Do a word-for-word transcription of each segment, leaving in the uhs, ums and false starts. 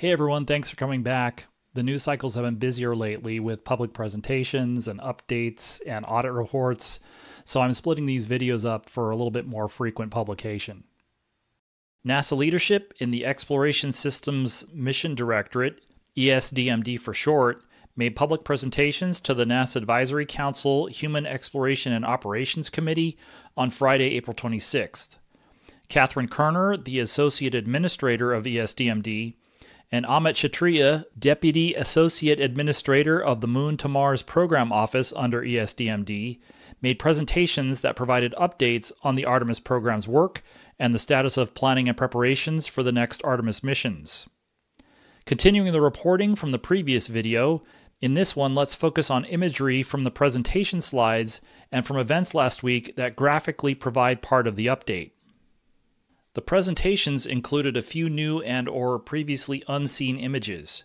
Hey everyone, thanks for coming back. The news cycles have been busier lately with public presentations and updates and audit reports, so I'm splitting these videos up for a little bit more frequent publication. NASA leadership in the Exploration Systems Mission Directorate, E S D M D for short, made public presentations to the NASA Advisory Council Human Exploration and Operations Committee on Friday, April twenty-sixth. Catherine Kerner, the Associate Administrator of E S D M D, and Amit Kshatriya, Deputy Associate Administrator of the Moon to Mars Program Office under E S D M D, made presentations that provided updates on the Artemis program's work and the status of planning and preparations for the next Artemis missions. Continuing the reporting from the previous video, in this one let's focus on imagery from the presentation slides and from events last week that graphically provide part of the update. The presentations included a few new and/or previously unseen images.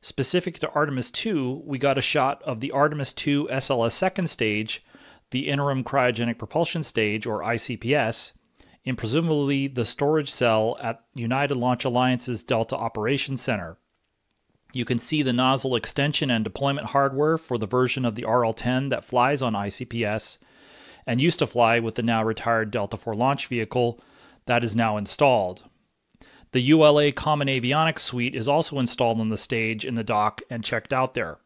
Specific to Artemis two, we got a shot of the Artemis two S L S second stage, the Interim Cryogenic Propulsion Stage, or I C P S, in presumably the storage cell at United Launch Alliance's Delta Operations Center. You can see the nozzle extension and deployment hardware for the version of the R L ten that flies on I C P S and used to fly with the now-retired Delta four launch vehicle, that is now installed. The U L A Common Avionics Suite is also installed on the stage in the dock and checked out there.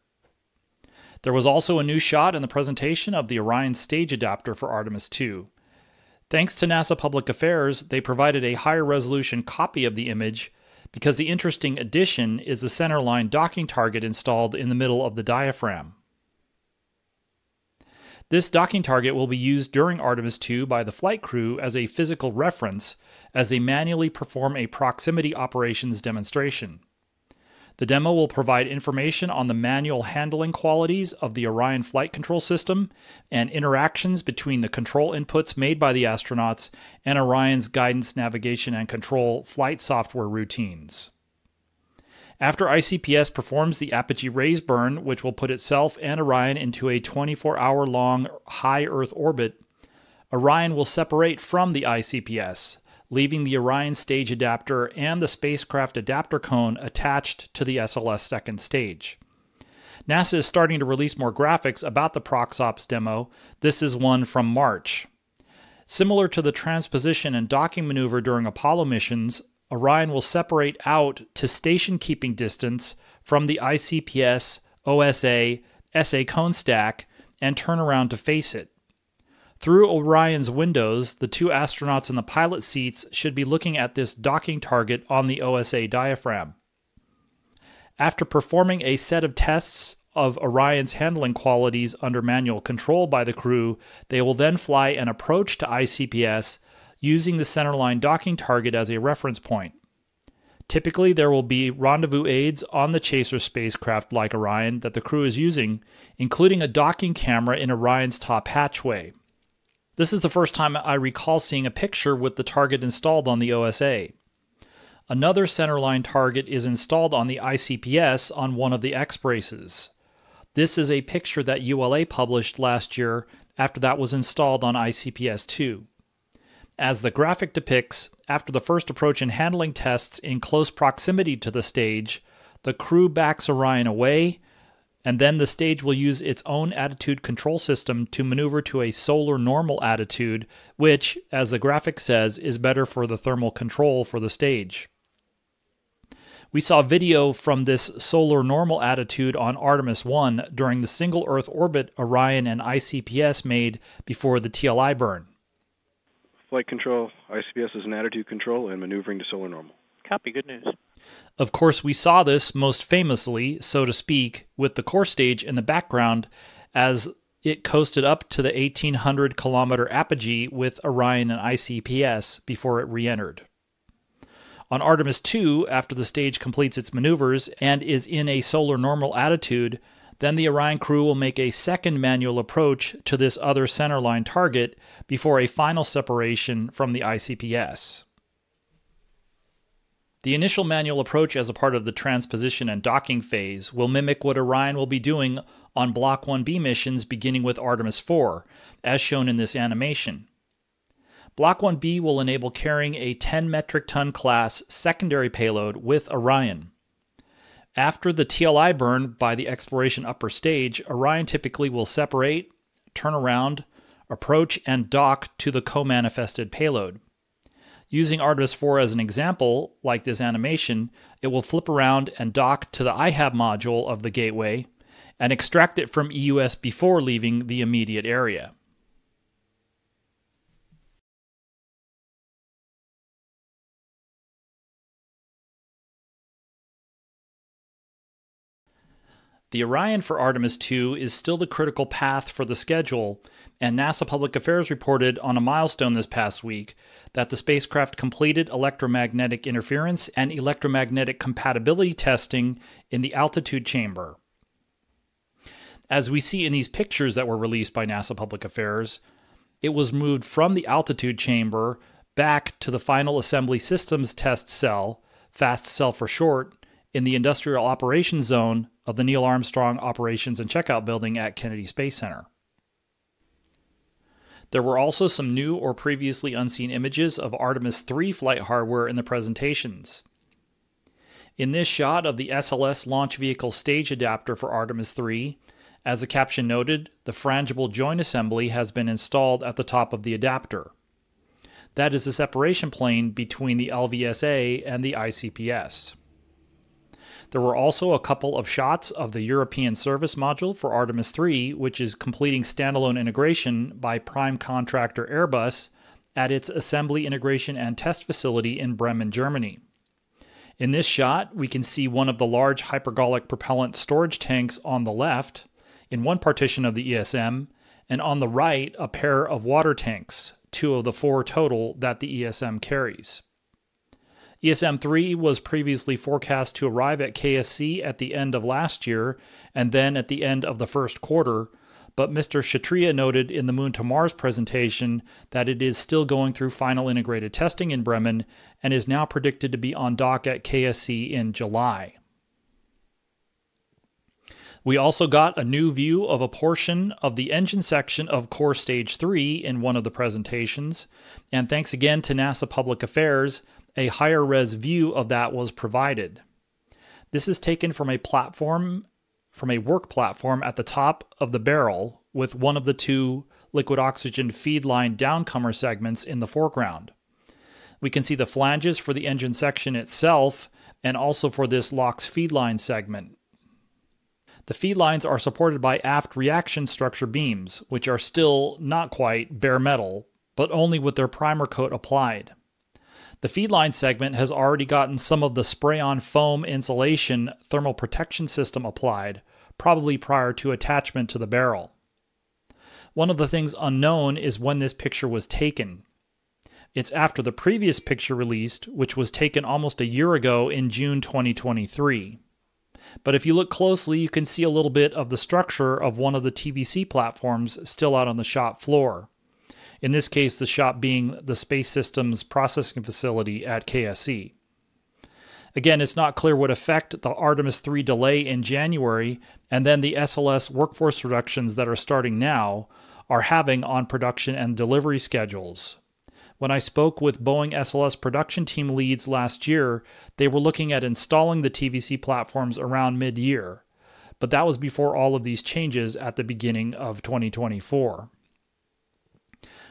There was also a new shot in the presentation of the Orion stage adapter for Artemis two. Thanks to NASA Public Affairs, they provided a higher resolution copy of the image because the interesting addition is the centerline docking target installed in the middle of the diaphragm. This docking target will be used during Artemis two by the flight crew as a physical reference as they manually perform a proximity operations demonstration. The demo will provide information on the manual handling qualities of the Orion flight control system and interactions between the control inputs made by the astronauts and Orion's guidance, navigation, and control flight software routines. After I C P S performs the Apogee raise burn, which will put itself and Orion into a twenty-four hour long high Earth orbit, Orion will separate from the I C P S, leaving the Orion stage adapter and the spacecraft adapter cone attached to the S L S second stage. NASA is starting to release more graphics about the ProxOps demo. This is one from March. Similar to the transposition and docking maneuver during Apollo missions, Orion will separate out to station-keeping distance from the I C P S, O S A, S A cone stack, and turn around to face it. Through Orion's windows, the two astronauts in the pilot seats should be looking at this docking target on the O S A diaphragm. After performing a set of tests of Orion's handling qualities under manual control by the crew, they will then fly an approach to I C P S using the centerline docking target as a reference point. Typically, there will be rendezvous aids on the chaser spacecraft like Orion that the crew is using, including a docking camera in Orion's top hatchway. This is the first time I recall seeing a picture with the target installed on the O S A. Another centerline target is installed on the I C P S on one of the X-braces. This is a picture that U L A published last year after that was installed on I C P S two. As the graphic depicts, after the first approach and handling tests in close proximity to the stage, the crew backs Orion away, and then the stage will use its own attitude control system to maneuver to a solar normal attitude, which, as the graphic says, is better for the thermal control for the stage. We saw video from this solar normal attitude on Artemis one during the single Earth orbit Orion and I C P S made before the T L I burn. Flight control, I C P S is an attitude control, and maneuvering to solar normal. Copy, good news. Of course, we saw this most famously, so to speak, with the core stage in the background as it coasted up to the eighteen hundred kilometer apogee with Orion and I C P S before it re-entered. On Artemis two, after the stage completes its maneuvers and is in a solar normal attitude, then the Orion crew will make a second manual approach to this other centerline target before a final separation from the I C P S. The initial manual approach as a part of the transposition and docking phase will mimic what Orion will be doing on Block one B missions beginning with Artemis four, as shown in this animation. Block one B will enable carrying a ten metric ton class secondary payload with Orion. After the T L I burn by the exploration upper stage, Orion typically will separate, turn around, approach, and dock to the co-manifested payload. Using Artemis four as an example, like this animation, it will flip around and dock to the I HAB module of the gateway and extract it from E U S before leaving the immediate area. The Orion for Artemis two is still the critical path for the schedule, and NASA Public Affairs reported on a milestone this past week that the spacecraft completed electromagnetic interference and electromagnetic compatibility testing in the altitude chamber. As we see in these pictures that were released by NASA Public Affairs, it was moved from the altitude chamber back to the final assembly systems test cell, FAST cell for short, in the industrial operations zone of the Neil Armstrong Operations and Checkout Building at Kennedy Space Center. There were also some new or previously unseen images of Artemis three flight hardware in the presentations. In this shot of the S L S launch vehicle stage adapter for Artemis three, as the caption noted, the frangible joint assembly has been installed at the top of the adapter. That is the separation plane between the L V S A and the I C P S. There were also a couple of shots of the European Service Module for Artemis three, which is completing standalone integration by prime contractor Airbus at its assembly integration and test facility in Bremen, Germany. In this shot, we can see one of the large hypergolic propellant storage tanks on the left, in one partition of the E S M, and on the right, a pair of water tanks, two of the four total that the E S M carries. E S M three was previously forecast to arrive at K S C at the end of last year and then at the end of the first quarter, but Mister Kshatriya noted in the Moon to Mars presentation that it is still going through final integrated testing in Bremen and is now predicted to be on dock at K S C in July. We also got a new view of a portion of the engine section of Core Stage three in one of the presentations, and thanks again to NASA Public Affairs, a higher res view of that was provided. This is taken from a platform, from a work platform at the top of the barrel with one of the two liquid oxygen feed line downcomer segments in the foreground. We can see the flanges for the engine section itself and also for this LOX feed line segment. The feed lines are supported by aft reaction structure beams, which are still not quite bare metal, but only with their primer coat applied. The feedline segment has already gotten some of the spray-on foam insulation thermal protection system applied, probably prior to attachment to the barrel. One of the things unknown is when this picture was taken. It's after the previous picture released, which was taken almost a year ago in June twenty twenty-three. But if you look closely, you can see a little bit of the structure of one of the T V C platforms still out on the shop floor. In this case, the shop being the Space Systems Processing Facility at K S C. Again, it's not clear what effect the Artemis three delay in January and then the S L S workforce reductions that are starting now are having on production and delivery schedules. When I spoke with Boeing S L S production team leads last year, they were looking at installing the T V C platforms around mid-year, but that was before all of these changes at the beginning of twenty twenty-four.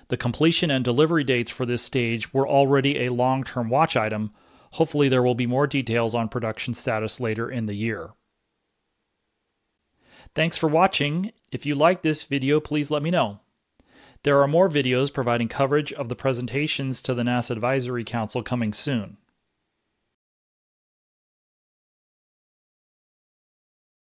The completion and delivery dates for this stage were already a long-term watch item. Hopefully there will be more details on production status later in the year. Thanks for watching. If you liked this video, please let me know. There are more videos providing coverage of the presentations to the NASA Advisory Council coming soon.